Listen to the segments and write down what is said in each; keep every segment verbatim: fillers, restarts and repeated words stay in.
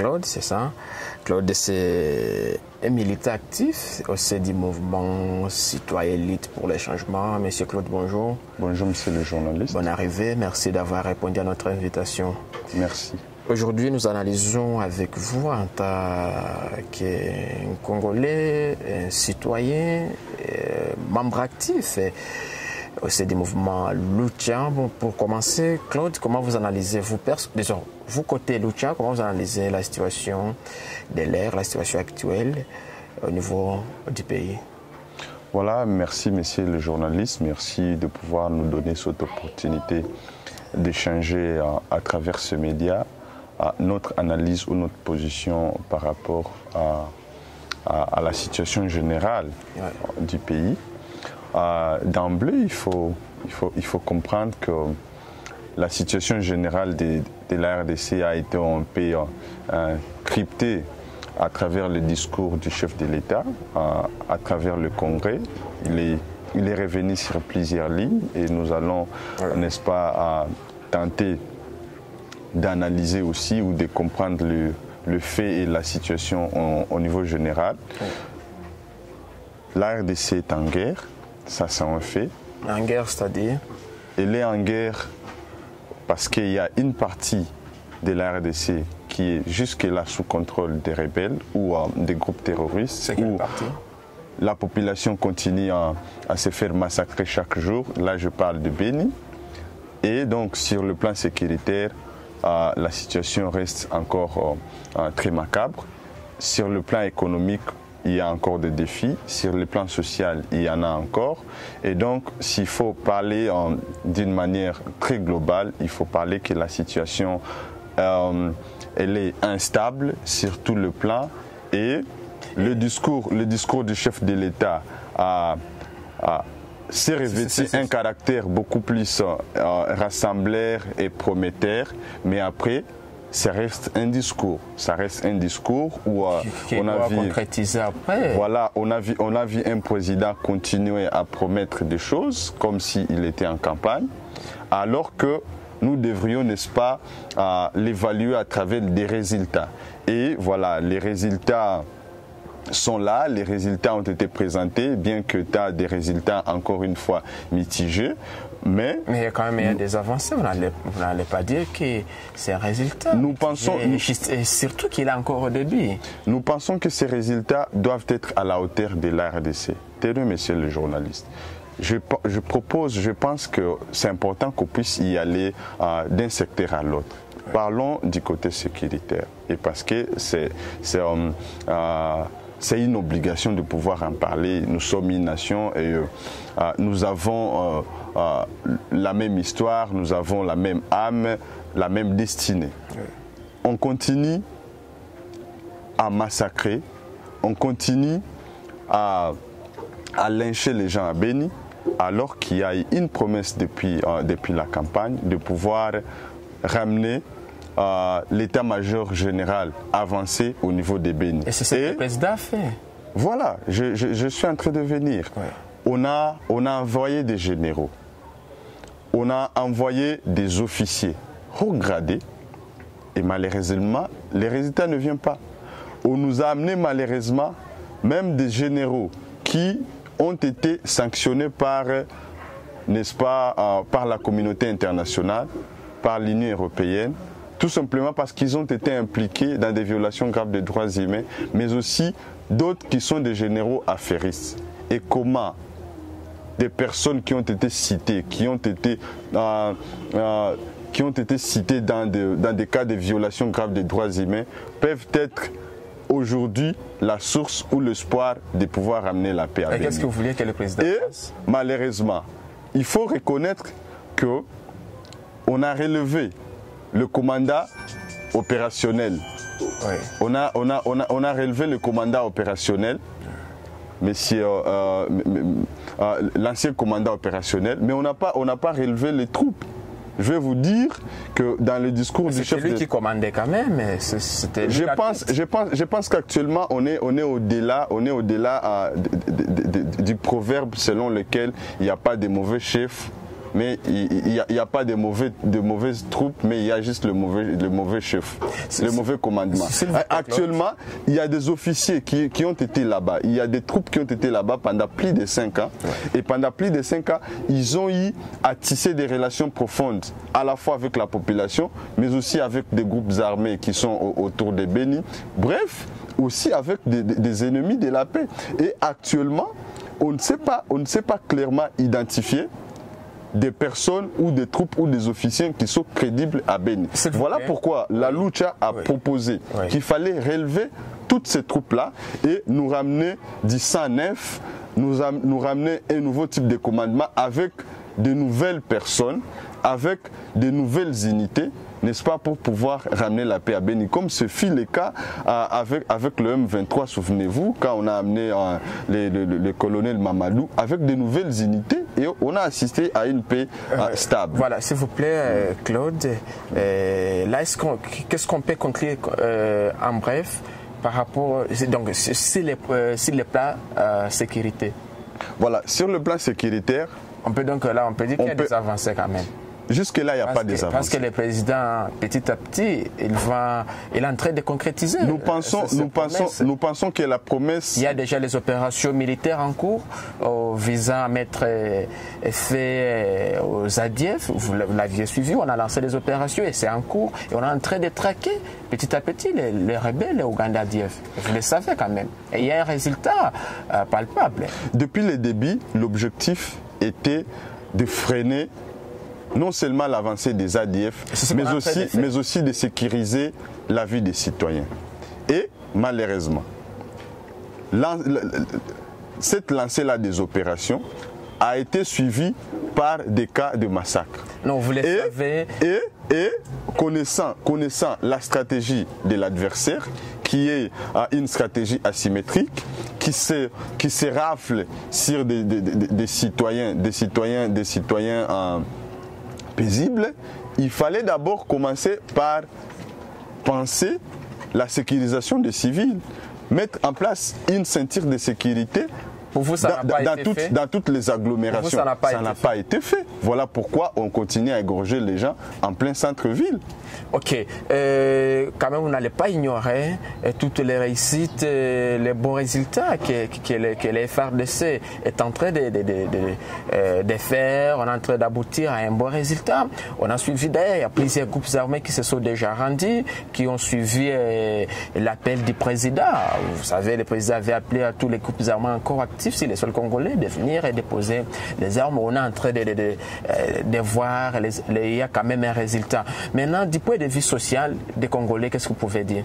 Claude, c'est ça. Claude, c'est un militant actif au sein du mouvement citoyen élite pour les changements. Monsieur Claude, bonjour. Bonjour, monsieur le journaliste. Bonne arrivée, merci d'avoir répondu à notre invitation. Merci. Aujourd'hui, nous analysons avec vous en tant qu'un Congolais, un citoyen, membre actif au sein du mouvement Lucha. Bon, pour commencer, Claude, comment vous analysez, vous, disons, vous côté Lucha, comment vous analysez la situation de l'air, la situation actuelle au niveau du pays? Voilà, merci, monsieur le journaliste. Merci de pouvoir nous donner cette opportunité d'échanger à, à travers ce média. À notre analyse ou notre position par rapport à, à, à la situation générale ouais. du pays. Euh, D'emblée, il faut, il, faut, il faut comprendre que la situation générale de, de la R D C a été un peu euh, cryptée à travers le discours du chef de l'État, euh, à travers le Congrès. Il est, il est revenu sur plusieurs lignes et nous allons, ouais. n'est-ce pas, à tenter d'analyser aussi ou de comprendre le, le fait et la situation au, au niveau général. Oui. La R D C est en guerre, ça c'est un fait. En guerre, c'est-à-dire? Elle est en guerre parce qu'il y a une partie de la R D C qui est jusque-là sous contrôle des rebelles ou euh, des groupes terroristes. C'est quelle partie? La population continue à, à se faire massacrer chaque jour. Là, je parle de Beni. Et donc, sur le plan sécuritaire, Euh, la situation reste encore euh, euh, très macabre. Sur le plan économique, il y a encore des défis. Sur le plan social, il y en a encore. Et donc, s'il faut parler euh, d'une manière très globale, il faut parler que la situation euh, elle est instable sur tout le plan. Et le discours, le discours du chef de l'État a... a c'est revêtu un caractère beaucoup plus euh, rassembleur et prometteur, mais après, ça reste un discours. Ça reste un discours où euh, on a vu, concrétiser après. Voilà, on a vu, on a vu un président continuer à promettre des choses comme s'il était en campagne, alors que nous devrions, n'est-ce pas, euh, l'évaluer à travers des résultats. Et voilà, les résultats sont là, les résultats ont été présentés, bien que tu as des résultats encore une fois mitigés, mais... Mais quand même il y a des avancées, vous n'allez pas dire que ces résultats... Nous pensons... Et, et surtout qu'il est encore au début. Nous pensons que ces résultats doivent être à la hauteur de la R D C. Tenez, monsieur le journaliste. Je, je propose, je pense que c'est important qu'on puisse y aller euh, d'un secteur à l'autre. Ouais. Parlons du côté sécuritaire, et parce que c'est... c'est une obligation de pouvoir en parler. Nous sommes une nation et euh, euh, nous avons euh, euh, la même histoire, nous avons la même âme, la même destinée. Ouais. On continue à massacrer, on continue à, à lyncher les gens à Beni, alors qu'il y a une promesse depuis, euh, depuis la campagne de pouvoir ramener Euh, l'état-major général avancé au niveau des Beni. Et c'est ce que le président a fait. Voilà, je, je, je suis en train de venir. Ouais. On a, on a envoyé des généraux, on a envoyé des officiers haut gradés, et malheureusement, les résultats ne viennent pas. On nous a amené malheureusement même des généraux qui ont été sanctionnés par, n'est-ce pas, euh, par la communauté internationale, par l'Union européenne, tout simplement parce qu'ils ont été impliqués dans des violations graves des droits humains, mais aussi d'autres qui sont des généraux affairistes. Et comment des personnes qui ont été citées, qui ont été, euh, euh, qui ont été citées dans, de, dans des cas de violations graves des droits humains, peuvent être aujourd'hui la source ou l'espoir de pouvoir amener la paix à Beni. Et qu'est-ce que vous vouliez que le président fasse ? Et malheureusement, il faut reconnaître qu'on a relevé le commandant opérationnel. Oui. On, a, on, a, on, a, on a relevé le commandant opérationnel, monsieur, euh, euh, l'ancien commandant opérationnel, mais on n'a pas, pas relevé les troupes. Je vais vous dire que dans le discours du chef... C'est lui de... qui commandait quand même. C'était je, pense, je, pense, je pense qu'actuellement, on est au-delà on est au-delà euh, du proverbe selon lequel il n'y a pas de mauvais chefs, mais il n'y a, a pas de, mauvais, de mauvaises troupes, mais il y a juste le mauvais, le mauvais chef, le mauvais commandement. Actuellement, il y a des officiers qui, qui ont été là-bas, il y a des troupes qui ont été là-bas pendant plus de cinq ans, ouais. Et pendant plus de cinq ans, ils ont eu à tisser des relations profondes, à la fois avec la population, mais aussi avec des groupes armés qui sont au, autour de Beni, bref, aussi avec des, des ennemis de la paix. Et actuellement, on ne sait pas, on ne sait pas clairement identifier des personnes ou des troupes ou des officiers qui sont crédibles à Beni. Voilà pourquoi la Lucha a oui. proposé oui. qu'il fallait relever toutes ces troupes-là et nous ramener du cent neuf, nous, nous ramener un nouveau type de commandement avec de nouvelles personnes, avec de nouvelles unités, n'est-ce pas, pour pouvoir ramener la paix à Beni, comme ce fut le cas euh, avec, avec le M vingt-trois, souvenez-vous, quand on a amené euh, le colonel Mamalou, avec de nouvelles unités, et on a assisté à une paix euh, stable. Voilà, s'il vous plaît, euh, Claude, euh, là, qu'est-ce qu'on peut conclure euh, en bref par rapport, donc, sur le euh, plan euh, sécurité? Voilà, sur le plan sécuritaire, on peut donc, là, on peut dire qu'il y a peut... des avancées quand même. Jusque-là, il n'y a parce pas que, des avancées. Parce que le président, petit à petit, il, va, il est en train de concrétiser. Nous pensons, ce, ce nous, pensons, nous pensons que la promesse... Il y a déjà les opérations militaires en cours euh, visant à mettre euh, fait euh, aux A D F. Vous l'aviez suivi, on a lancé les opérations et c'est en cours. Et on est en train de traquer petit à petit les, les rebelles, les Ougandais A D F. Vous le savez quand même. Et il y a un résultat euh, palpable. Depuis le début, l'objectif était de freiner non seulement l'avancée des A D F, mais aussi, mais aussi de sécuriser la vie des citoyens. Et malheureusement, la, la, cette lancée-là des opérations a été suivie par des cas de massacre. Non, vous les et, savez. Et, et connaissant, connaissant la stratégie de l'adversaire, qui est une stratégie asymétrique, qui se, qui se rafle sur des, des, des, des citoyens, des citoyens, des citoyens en... paisible, il fallait d'abord commencer par penser la sécurisation des civils, mettre en place une ceinture de sécurité. Pour vous, ça n'a pas été fait. Dans toutes les agglomérations. Pour vous, ça n'a pas, pas, pas été fait. Voilà pourquoi on continue à égorger les gens en plein centre-ville. Ok. Euh, quand même, vous n'allez pas ignorer toutes les réussites, les bons résultats que, que, que les F A R D C est en train de, de, de, de, de faire. On est en train d'aboutir à un bon résultat. On a suivi d'ailleurs, il y a plusieurs groupes armés qui se sont déjà rendus, qui ont suivi l'appel du président. Vous savez, le président avait appelé à tous les groupes armés encore actifs. Si les sols congolais de venir et déposer les armes, on est en train de, de, de, de voir, il y a quand même un résultat. Maintenant, du point de vue social des Congolais, qu'est-ce que vous pouvez dire?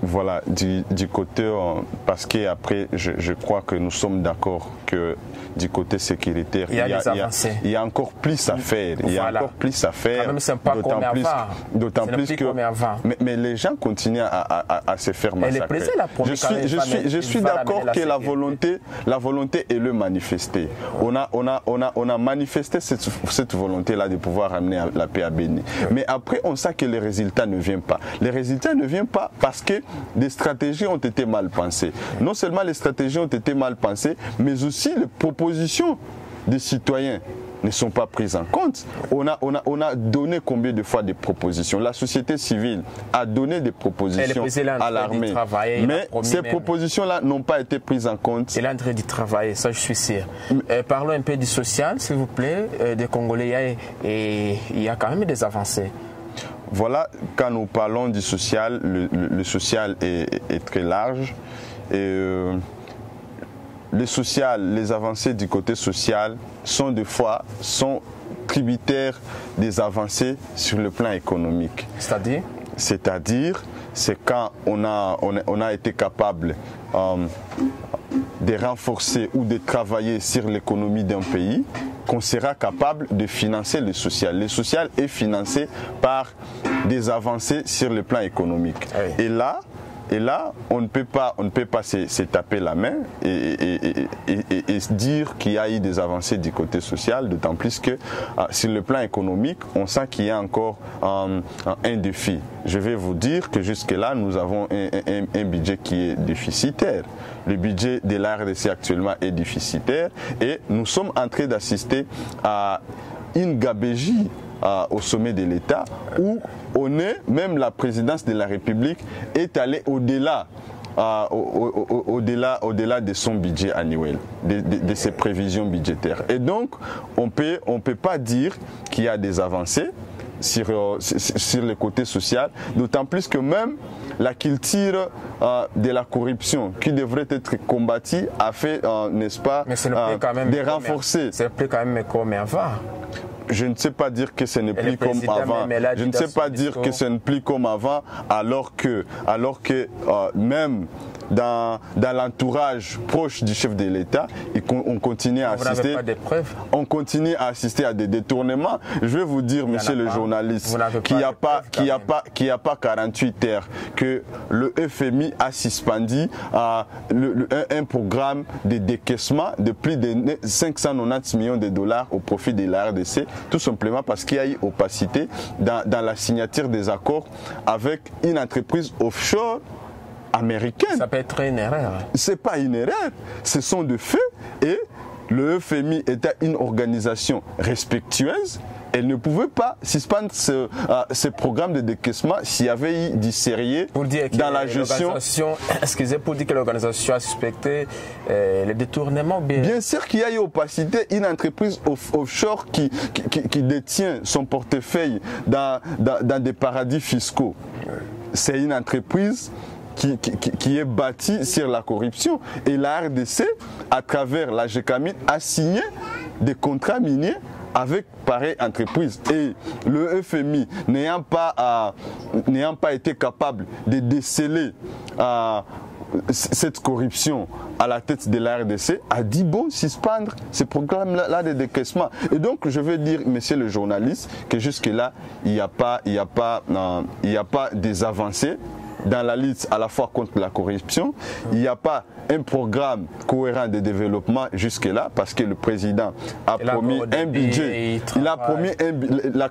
Voilà, du, du côté, parce qu'après, je, je crois que nous sommes d'accord que du côté sécuritaire, il y a, il y a, des avancées. Il y a, il y a encore plus à faire. Voilà. Il y a encore plus à faire. D'autant plus, plus que. Mais, mais les gens continuent à, à, à, à se faire massacrer. Je suis, je suis, je suis d'accord que la volonté, la volonté est le manifester. On a, on a, on a, on a manifesté cette, cette volonté-là de pouvoir amener la paix à Beni. Oui. Mais après, on sait que les résultats ne viennent pas. Les résultats ne viennent pas parce que des stratégies ont été mal pensées. Non seulement les stratégies ont été mal pensées, mais aussi les propositions des citoyens ne sont pas prises en compte. On a, on a, on a donné combien de fois des propositions. La société civile a donné des propositions à l'armée. Mais ces propositions-là n'ont pas été prises en compte. Elle est en train d'y travailler, ça je suis sûr. Euh, parlons un peu du social, s'il vous plaît, euh, des Congolais. Et il y a quand même des avancées. Voilà, quand nous parlons du social, le, le, le social est, est très large. Et euh, le social, les avancées du côté social sont des fois sont tributaires des avancées sur le plan économique. C'est-à-dire ? C'est-à-dire, c'est quand on a, on a, on a été capable euh, de renforcer ou de travailler sur l'économie d'un pays, qu'on sera capable de financer le social. Le social est financé par des avancées sur le plan économique. Oui. Et là, et là, on ne peut pas, on ne peut pas se, se taper la main et, et, et, et, et dire qu'il y a eu des avancées du côté social, d'autant plus que euh, sur le plan économique, on sent qu'il y a encore euh, un défi. Je vais vous dire que jusque-là, nous avons un, un, un budget qui est déficitaire. Le budget de la R D C actuellement est déficitaire et nous sommes en train d'assister à une gabégie euh, au sommet de l'État où on est, même la présidence de la République est allée au-delà euh, au-delà au, au, au au-delà de son budget annuel, de, de, de ses prévisions budgétaires. Et donc, on peut, on peut pas dire qu'il y a des avancées sur, sur le côté social, d'autant plus que même la culture euh, de la corruption qui devrait être combattue a fait, euh, n'est-ce pas, mais c'est le euh, quand même de renforcer. C'est plus quand même comme avant. Je ne sais pas dire que ce n'est plus comme avant. Je ne sais pas dire que ce n'est plus comme avant, alors que, alors que euh, même dans, dans l'entourage proche du chef de l'État, on continue à assister. On continue à assister à des détournements. Je vais vous dire, monsieur le journaliste, qu'il n'y a pas, qu'il n'y a pas, qu'il n'y a pas quarante-huit heures que le F M I a suspendu à le, un, un programme de décaissement de plus de cinq cent quatre-vingt-dix millions de dollars au profit de la R D C, tout simplement parce qu'il y a eu opacité dans, dans la signature des accords avec une entreprise offshore américaine. Ça peut être une erreur. C'est pas une erreur, ce sont des faits et le F M I était une organisation respectueuse. Elle ne pouvait pas suspendre ce, uh, ce programme de décaissement s'il y avait eu du sérieux pour dire que dans la gestion. Excusez, pour dire que l'organisation a suspecté euh, les détournements. Bien, bien sûr qu'il y a eu opacité. Une entreprise off offshore qui, qui, qui, qui détient son portefeuille dans, dans, dans des paradis fiscaux. C'est une entreprise Qui, qui, qui est bâti sur la corruption. Et la R D C, à travers la Gécamine, a signé des contrats miniers avec pareille entreprise. Et le F M I, n'ayant pas, euh, n'ayant pas été capable de déceler euh, cette corruption à la tête de la R D C, a dit bon, suspendre ce programme-là de décaissement. Et donc, je veux dire, monsieur le journaliste, que jusque-là, il n'y a pas, il n'y a pas, euh, il n'y a pas des avancées dans la lutte à la fois contre la corruption. Il n'y a pas un programme cohérent de développement jusque-là parce que le président a il promis a un budget. Il a promis un, la,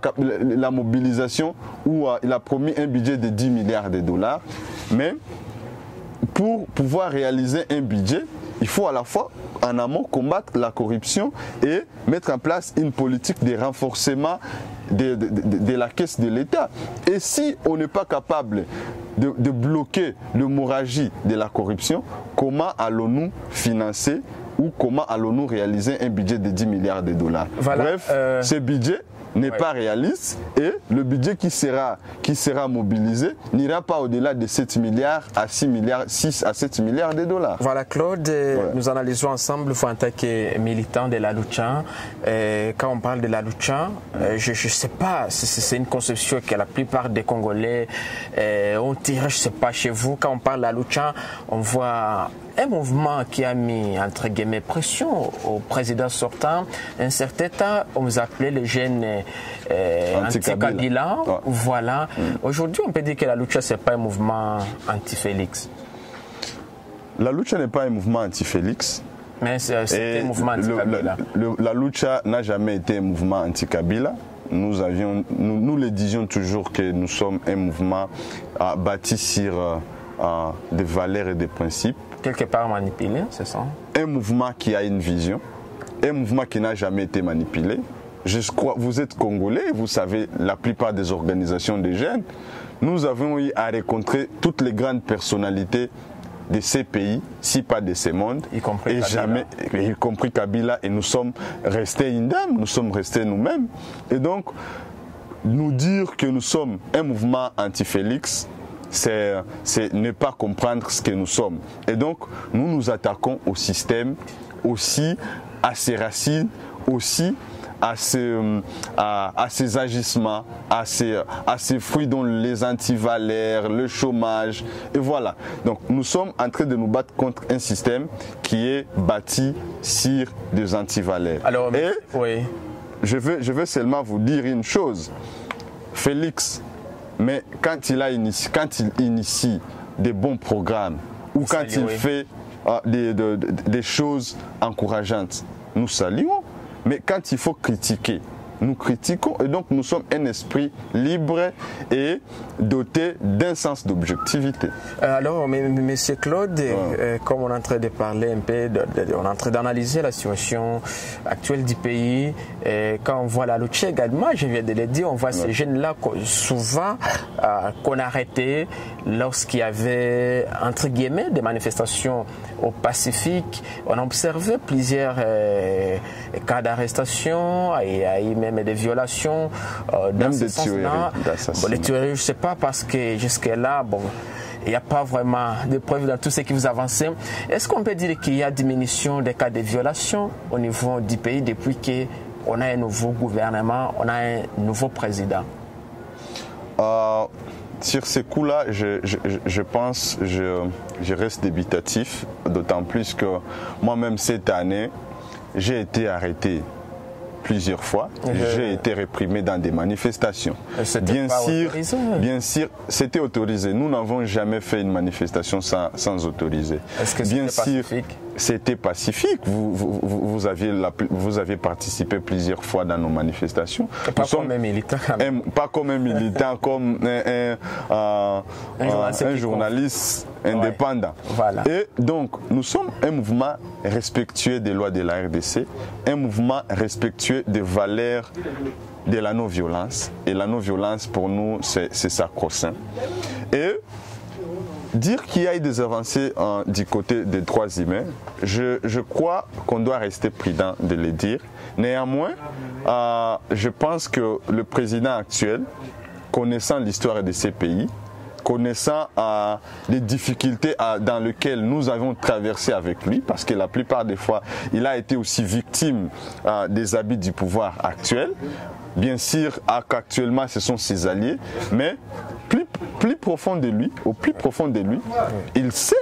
la mobilisation où uh, il a promis un budget de dix milliards de dollars. Mais pour pouvoir réaliser un budget, il faut à la fois en amont combattre la corruption et mettre en place une politique de renforcement de, de, de, de la caisse de l'État. Et si on n'est pas capable De, de bloquer l'hémorragie de la corruption, comment allons-nous financer ou comment allons-nous réaliser un budget de dix milliards de dollars? Voilà, Bref, euh... ce budget n'est ouais. pas réaliste et le budget qui sera, qui sera mobilisé n'ira pas au-delà de sept milliards à six milliards, six à sept milliards de dollars. Voilà Claude, voilà. Nous analysons ensemble, faut attaquer militants de la Lucha. Et quand on parle de la Lucha, je ne sais pas, c'est une conception que la plupart des Congolais ont tiré, je ne sais pas chez vous, quand on parle de la Lucha, on voit un mouvement qui a mis, entre guillemets, pression au président sortant. Un certain temps, on vous appelait les jeunes euh, anti-Kabila. Ouais. Voilà. Mm. Aujourd'hui, on peut dire que la Lucha, ce n'est pas un mouvement anti-Félix. La Lucha n'est pas un mouvement anti-Félix. Mais c'est un mouvement anti-Kabila. La Lucha n'a jamais été un mouvement anti-Kabila. Nous, avions, nous, nous le disions toujours que nous sommes un mouvement euh, bâti sur euh, euh, des valeurs et des principes. Quelque part manipulé, c'est ça? Un mouvement qui a une vision, un mouvement qui n'a jamais été manipulé. Je crois, vous êtes Congolais, vous savez, la plupart des organisations des jeunes, nous avons eu à rencontrer toutes les grandes personnalités de ces pays, si pas de ces mondes, y compris, et Kabila. Jamais, y compris Kabila, et nous sommes restés indemnes, nous sommes restés nous-mêmes. Et donc, nous dire que nous sommes un mouvement anti-Félix, c'est ne pas comprendre ce que nous sommes. Et donc, nous nous attaquons au système, aussi à ses racines, aussi à ses, à, à ses agissements, à ses, à ses fruits dont les antivaleurs, le chômage, et voilà. Donc, nous sommes en train de nous battre contre un système qui est bâti sur des antivaleurs. Alors, mais, et oui. je, veux, je veux seulement vous dire une chose. Félix, mais quand il, a initie, quand il initie des bons programmes ou quand saluer. il fait euh, des, de, de, des choses encourageantes, nous saluons. Mais quand il faut critiquer, nous critiquons et donc nous sommes un esprit libre et doté d'un sens d'objectivité. Alors, M. Claude, ah. euh, comme on est en train de parler un peu, de, de, on est en train d'analyser la situation actuelle du pays, et quand on voit la Lucha également, je viens de le dire, on voit ah. ces jeunes-là souvent euh, qu'on a arrêtés lorsqu'il y avait, entre guillemets, des manifestations au Pacifique. On a observé plusieurs euh, cas d'arrestation, il y a eu même des violations euh, dans même ce sens-là. Bon, les tueries, je ne sais pas, parce que jusque-là, bon, il n'y a pas vraiment de preuves dans tout ce que vous avancez. Est-ce qu'on peut dire qu'il y a diminution des cas de violation au niveau du pays depuis qu'on a un nouveau gouvernement, on a un nouveau président? euh... Sur ces coups-là, je, je, je pense, je, je reste débitatif, d'autant plus que moi-même cette année, j'ai été arrêté plusieurs fois, j'ai été réprimé dans des manifestations. Bien sûr, bien sûr, c'était autorisé. Nous n'avons jamais fait une manifestation sans, sans autoriser. Est-ce que c'était pacifique ? C'était pacifique. Vous, vous, vous, aviez la, vous aviez participé plusieurs fois dans nos manifestations. Pas comme un militant. Un, pas comme un militant, comme un, un, un, un, un journaliste indépendant. Ouais. Voilà. Et donc, nous sommes un mouvement respectueux des lois de la R D C, un mouvement respectueux des valeurs de la non-violence. Et la non-violence, pour nous, c'est sacro-saint. Et dire qu'il y a eu des avancées hein, du côté des droits humains, je, je crois qu'on doit rester prudent de le dire. Néanmoins, euh, je pense que le président actuel, connaissant l'histoire de ces pays, connaissant euh, les difficultés euh, dans lesquelles nous avons traversé avec lui, parce que la plupart des fois, il a été aussi victime euh, des habits du pouvoir actuel. Bien sûr, actuellement, ce sont ses alliés, mais plus, plus profond de lui, au plus profond de lui, il sait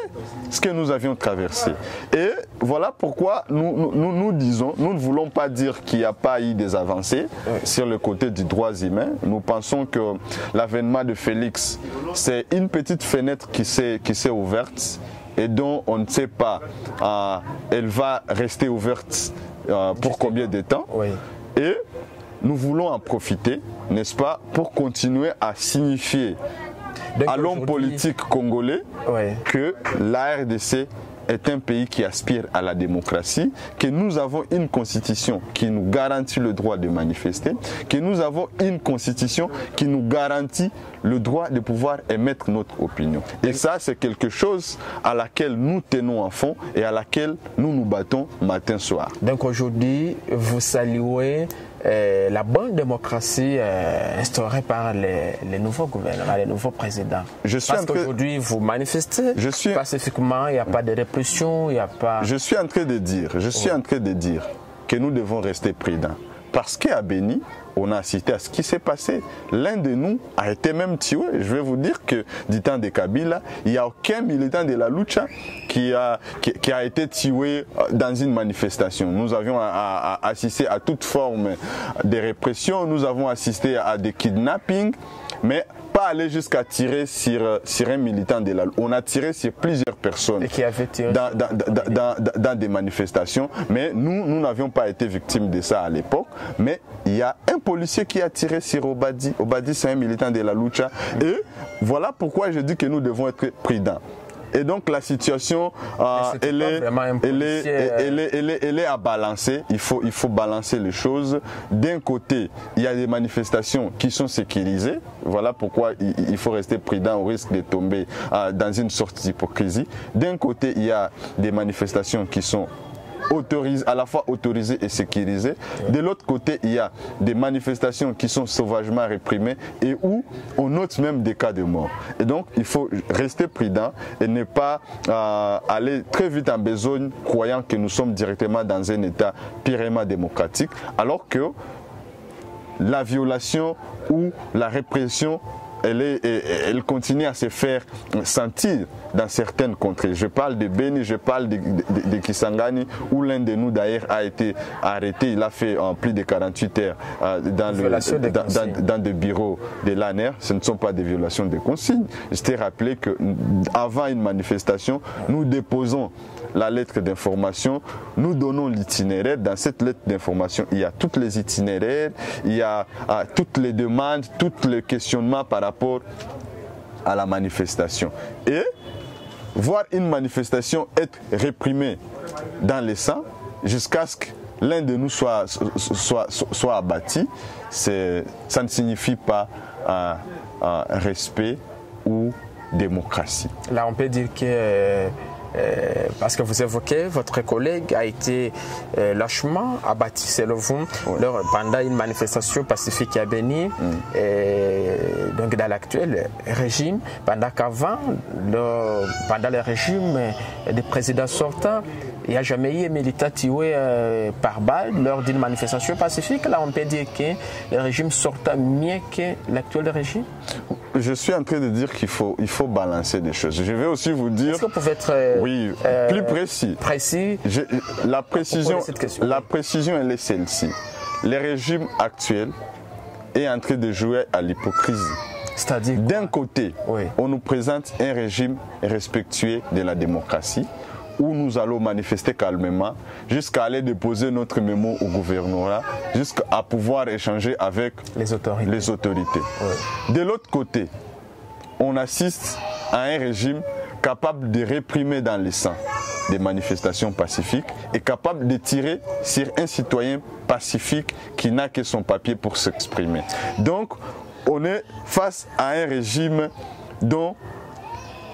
ce que nous avions traversé. Et voilà pourquoi nous nous, nous disons, nous ne voulons pas dire qu'il n'y a pas eu des avancées sur le côté du droit humain. Nous pensons que l'avènement de Félix, c'est une petite fenêtre qui s'est qui s'est ouverte et dont on ne sait pas, euh, elle va rester ouverte euh, pour combien de temps. Et nous voulons en profiter, n'est-ce pas, pour continuer à signifier donc à l'homme politique congolais ouais. que la R D C est un pays qui aspire à la démocratie, que nous avons une constitution qui nous garantit le droit de manifester, que nous avons une constitution qui nous garantit le droit de pouvoir émettre notre opinion. Et ça, c'est quelque chose à laquelle nous tenons à fond et à laquelle nous nous battons matin soir. Donc aujourd'hui, vous saluez Euh, la bonne démocratie euh, instaurée par les, les nouveaux gouvernements, les nouveaux présidents. Je suis Parce qu'aujourd'hui, vous manifestez je suis... pacifiquement, il n'y a pas de répression, il n'y a pas... Je suis en train de dire, je suis ouais. en train de dire que nous devons rester prudents. Parce qu'à Beni, on a assisté à ce qui s'est passé. L'un de nous a été même tué. Je vais vous dire que du temps de Kabila, il n'y a aucun militant de la Lucha qui a, qui, qui a été tué dans une manifestation. Nous avions a, a, a assisté à toute forme de répression, nous avons assisté à des kidnappings, mais pas aller jusqu'à tirer sur, sur un militant de la Lucha. On a tiré sur plusieurs personnes qui avaient tiré dans, dans, dans, dans, dans des manifestations, mais nous, nous n'avions pas été victimes de ça à l'époque. Mais il y a un policier qui a tiré sur Obadi. Obadi, c'est un militant de la Lucha. Et voilà pourquoi je dis que nous devons être prudents. Et donc la situation, euh, elle, est, elle, est, elle, est, elle, est, elle est à balancer. Il faut, il faut balancer les choses. D'un côté, il y a des manifestations qui sont sécurisées. Voilà pourquoi il, il faut rester prudent au risque de tomber euh, dans une sorte d'hypocrisie. D'un côté, il y a des manifestations qui sont autorisées, à la fois autorisées et sécurisées. De l'autre côté, il y a des manifestations qui sont sauvagement réprimées et où on note même des cas de mort. Et donc, il faut rester prudent et ne pas euh, aller très vite en besogne, croyant que nous sommes directement dans un État purement démocratique, alors que la violation ou la répression elle, est, elle continue à se faire sentir dans certaines contrées. Je parle de Beni, je parle de, de, de Kisangani, où l'un de nous d'ailleurs a été arrêté. Il a fait en plus de quarante-huit heures euh, dans, le, de dans, dans, dans des bureaux de l'A N E R. Ce ne sont pas des violations de consignes. Je t'ai rappelé qu'avant une manifestation, nous déposons la lettre d'information, nous donnons l'itinéraire. Dans cette lettre d'information, il y a toutes les itinéraires, il y a à, toutes les demandes, tous les questionnements par rapport à la manifestation. Et voir une manifestation être réprimée dans les sangs jusqu'à ce que l'un de nous soit, soit, soit, soit abattu, ça ne signifie pas un, un respect ou démocratie. Là, on peut dire que... Euh... Euh, parce que vous évoquez, votre collègue a été euh, lâchement abattu, selon vous, oui. Lors, pendant une manifestation pacifique à Beni, mm. et, donc dans l'actuel régime, pendant qu'avant, le, pendant le régime des présidents sortants, il n'y a jamais eu un militaire tué euh, par balle lors d'une manifestation pacifique. Là, on peut dire que le régime sortant mieux que l'actuel régime. Je suis en train de dire qu'il faut, il faut balancer des choses. Je vais aussi vous dire... Est-ce que vous pouvez être euh, oui, euh, plus précis, précis Je, la, précision, la précision, elle est celle-ci. Le régime actuel est en train de jouer à l'hypocrisie. C'est-à-dire d'un côté, oui. on nous présente un régime respectueux de la démocratie, où nous allons manifester calmement, jusqu'à aller déposer notre mémo au gouvernorat, jusqu'à pouvoir échanger avec les autorités. Les autorités. Ouais. De l'autre côté, on assiste à un régime capable de réprimer dans le sang des manifestations pacifiques et capable de tirer sur un citoyen pacifique qui n'a que son papier pour s'exprimer. Donc, on est face à un régime dont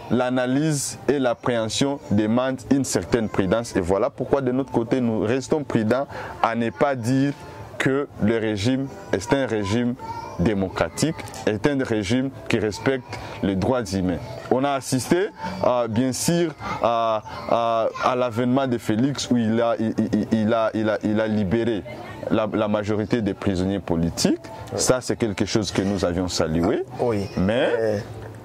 l'analyse et l'appréhension demandent une certaine prudence. Et voilà pourquoi de notre côté, nous restons prudents à ne pas dire que le régime est un régime démocratique, est un régime qui respecte les droits humains. On a assisté, euh, bien sûr, à, à, à l'avènement de Félix où il a, il, il a, il a, il a libéré La, la majorité des prisonniers politiques. Oui. Ça, c'est quelque chose que nous avions salué. Ah, oui. Mais... Euh...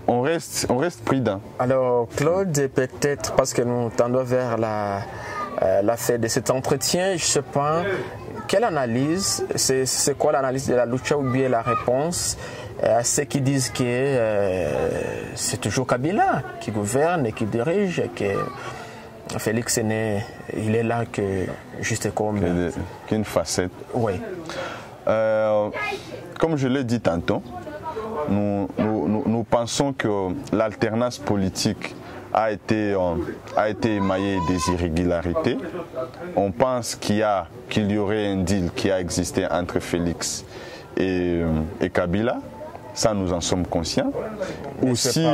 On reste, on reste prudent. Alors, Claude, peut-être parce que nous tendons vers la, euh, la fin de cet entretien, je sais pas, quelle analyse, c'est quoi l'analyse de la Lucha ou bien la réponse à ceux qui disent que euh, c'est toujours Kabila qui gouverne et qui dirige, et que Félix Tshisekedi, il est là que juste comme... Qu'une facette. Oui. Euh, comme je l'ai dit tantôt, Nous, nous, nous pensons que l'alternance politique a été, a été émaillée des irrégularités. On pense qu'il y a, qu'il y aurait un deal qui a existé entre Félix et, et Kabila. Ça, nous en sommes conscients. Aussi,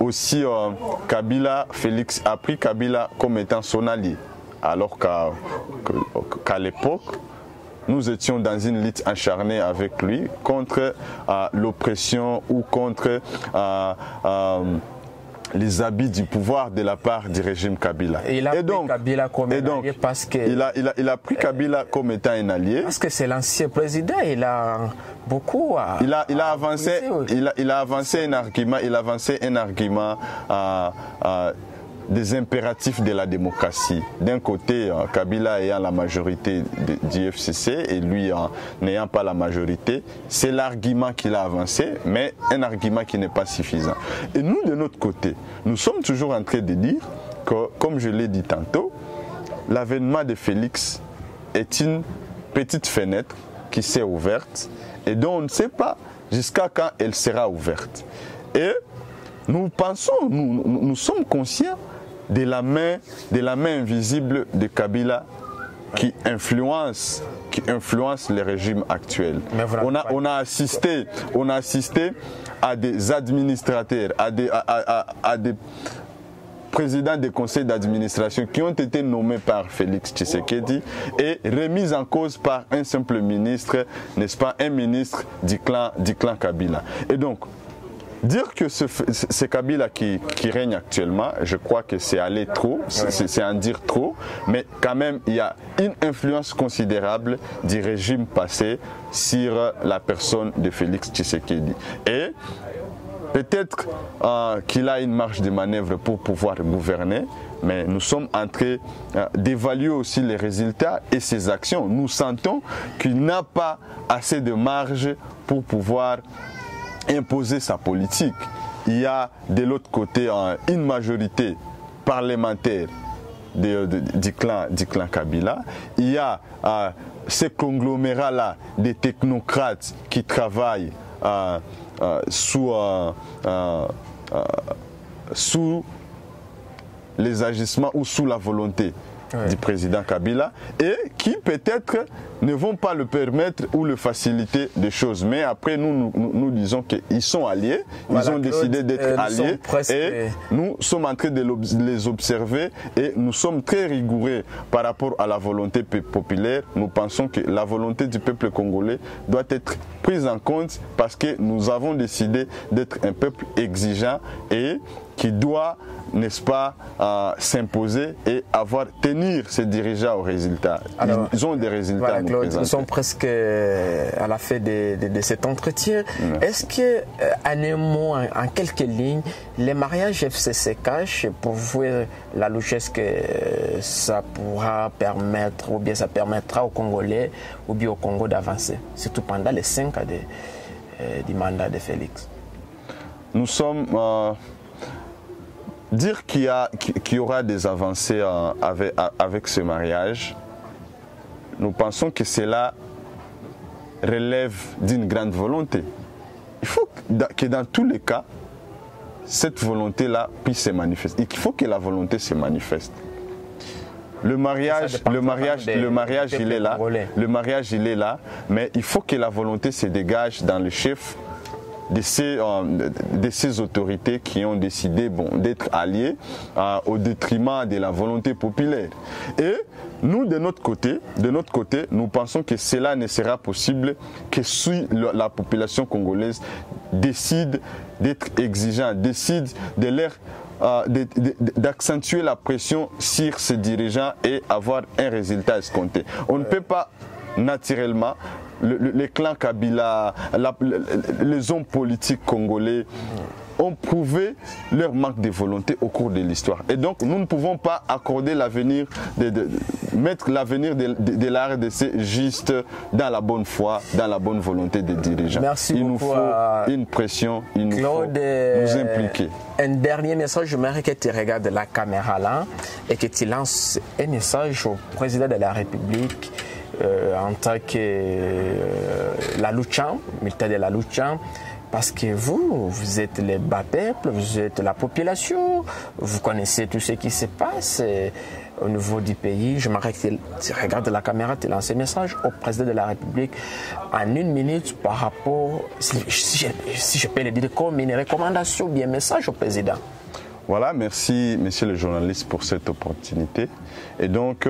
aussi euh, Kabila, Félix a pris Kabila comme étant son allié, alors qu'à qu'à l'époque, nous étions dans une lutte acharnée avec lui contre euh, l'oppression ou contre euh, euh, les habits du pouvoir de la part du régime Kabila. Et il a et pris donc, Kabila comme et un donc, allié parce que... Il a, il a, il a pris Kabila euh, comme étant un allié. Parce que c'est l'ancien président, il a beaucoup à... Il a, il a, avancé, il a, il a avancé un argument, il a avancé un argument à... à des impératifs de la démocratie. D'un côté, Kabila ayant la majorité du F C C et lui n'ayant pas la majorité, c'est l'argument qu'il a avancé, mais un argument qui n'est pas suffisant. Et nous, de notre côté, nous sommes toujours en train de dire que, comme je l'ai dit tantôt, l'avènement de Félix est une petite fenêtre qui s'est ouverte et dont on ne sait pas jusqu'à quand elle sera ouverte. Et nous pensons, nous, nous, nous sommes conscients de la main, de la main invisible de Kabila qui influence, qui influence le régime actuel. On a, on a assisté, on a assisté à des administrateurs, à des, à, à, à des présidents des conseils d'administration qui ont été nommés par Félix Tshisekedi et remis en cause par un simple ministre, n'est-ce pas, un ministre du clan, du clan Kabila. Et donc, Dire que ce, ce Kabila qui, qui règne actuellement, je crois que c'est aller trop, c'est en dire trop, mais quand même il y a une influence considérable du régime passé sur la personne de Félix Tshisekedi. Et peut-être euh, qu'il a une marge de manœuvre pour pouvoir gouverner, mais nous sommes en train euh, d'évaluer aussi les résultats et ses actions. Nous sentons qu'il n'a pas assez de marge pour pouvoir imposer sa politique. Il y a de l'autre côté une majorité parlementaire de, de, du, clan, du clan Kabila. Il y a euh, ces conglomérats-là des technocrates qui travaillent euh, euh, sous, euh, euh, euh, sous les agissements ou sous la volonté oui. du président Kabila et qui peut-être ne vont pas le permettre ou le faciliter des choses. Mais après, nous, nous, nous disons qu'ils sont alliés, voilà, ils ont décidé d'être alliés et nous sommes en train de les observer et nous sommes très rigoureux par rapport à la volonté populaire. Nous pensons que la volonté du peuple congolais doit être prise en compte parce que nous avons décidé d'être un peuple exigeant et qui doit, n'est-ce pas, euh, s'imposer et avoir, tenir ses dirigeants aux résultats. Alors, ils ont des résultats. Voilà, Claude, nous sommes presque à la fin de, de, de cet entretien. Est-ce que, en un mot, en, en quelques lignes, les mariages F C C cash pour voir la louchesse que ça pourra permettre, ou bien ça permettra aux Congolais, ou bien au Congo d'avancer, surtout pendant les cinq ans de, euh, du mandat de Félix? Nous sommes... Euh, Dire qu'il y, qu'il y aura des avancées avec, avec ce mariage, nous pensons que cela relève d'une grande volonté. Il faut que dans tous les cas, cette volonté-là puisse se manifester. Il faut que la volonté se manifeste. Le mariage, le mariage, des, le mariage, il est là. Le mariage, il est là, mais il faut que la volonté se dégage dans le chef De ces, euh, de ces autorités qui ont décidé bon, d'être alliés euh, au détriment de la volonté populaire. Et nous, de notre côté, de notre côté, nous pensons que cela ne sera possible que si la population congolaise décide d'être exigeante, décide de leur Euh, d'accentuer la pression sur ces dirigeants et avoir un résultat escompté. On ne peut pas naturellement, le, le, les clans Kabila, la, le, les hommes politiques congolais ont prouvé leur manque de volonté au cours de l'histoire. Et donc nous ne pouvons pas accorder l'avenir, de, de, de, mettre l'avenir de, de, de la R D C juste dans la bonne foi, dans la bonne volonté des dirigeants. Merci il nous faut à... une pression, il nous Claude, faut nous impliquer. Un dernier message, j'aimerais que tu regardes la caméra là et que tu lances un message au président de la République euh, en tant que euh, la Lucha, militaire de la Lucha. Parce que vous, vous êtes les bas peuples, vous êtes la population, vous connaissez tout ce qui se passe au niveau du pays. Je m'arrête, tu regardes la caméra, tu lances un message au président de la République en une minute par rapport, si, si, si je peux le dire comme une recommandation, bien message au président. Voilà, merci monsieur le journaliste pour cette opportunité. Et donc,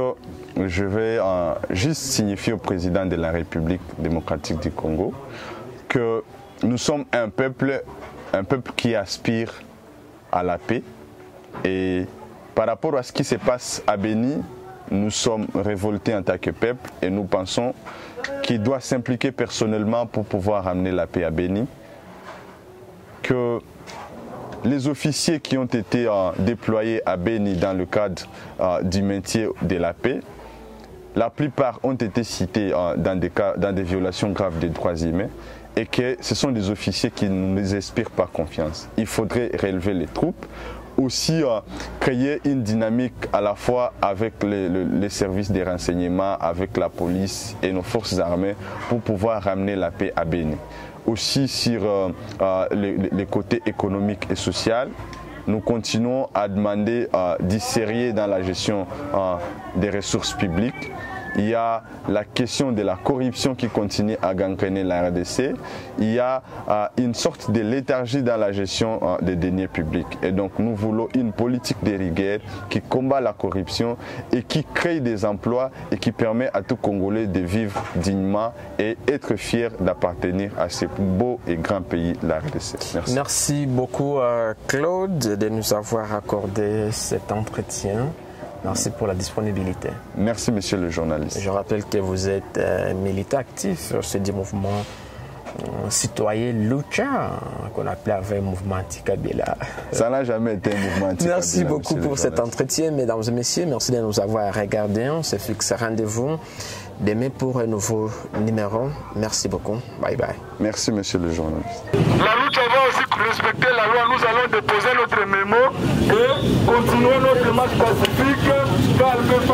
je vais euh, juste signifier au président de la République démocratique du Congo que nous sommes un peuple, un peuple qui aspire à la paix et par rapport à ce qui se passe à Beni, nous sommes révoltés en tant que peuple et nous pensons qu'il doit s'impliquer personnellement pour pouvoir amener la paix à Beni, que les officiers qui ont été euh, déployés à Beni dans le cadre euh, du métier de la paix, la plupart ont été cités euh, dans des cas, dans des violations graves des droits humains, et que ce sont des officiers qui ne nous inspirent pas confiance. Il faudrait relever les troupes, aussi euh, créer une dynamique à la fois avec les, les, les services des renseignements, avec la police et nos forces armées pour pouvoir ramener la paix à Beni. Aussi sur euh, euh, les, les côtés économiques et social, nous continuons à demander euh, d'y serrer dans la gestion euh, des ressources publiques, il y a la question de la corruption qui continue à gangréner la R D C, il y a euh, une sorte de léthargie dans la gestion euh, des deniers publics. Et donc nous voulons une politique de rigueur qui combat la corruption et qui crée des emplois et qui permet à tout Congolais de vivre dignement et être fier d'appartenir à ce beau et grand pays, la R D C. Merci. Merci beaucoup euh, Claude de nous avoir accordé cet entretien. Merci pour la disponibilité. Merci, monsieur le journaliste. Je rappelle que vous êtes euh, militant actif sur ce mouvement euh, citoyen Lucha, qu'on appelait avec mouvement anti-Kabila. Ça n'a jamais été un mouvement anti-Kabila. Merci beaucoup pour cet entretien, mesdames et messieurs. Merci de nous avoir regardés. On se fixe rendez-vous demain pour un nouveau numéro. Merci beaucoup. Bye bye. Merci, monsieur le journaliste. La Lucha va aussi respecter la loi. Nous allons déposer notre mémo et continuer notre marche pacifique car elle peut pas.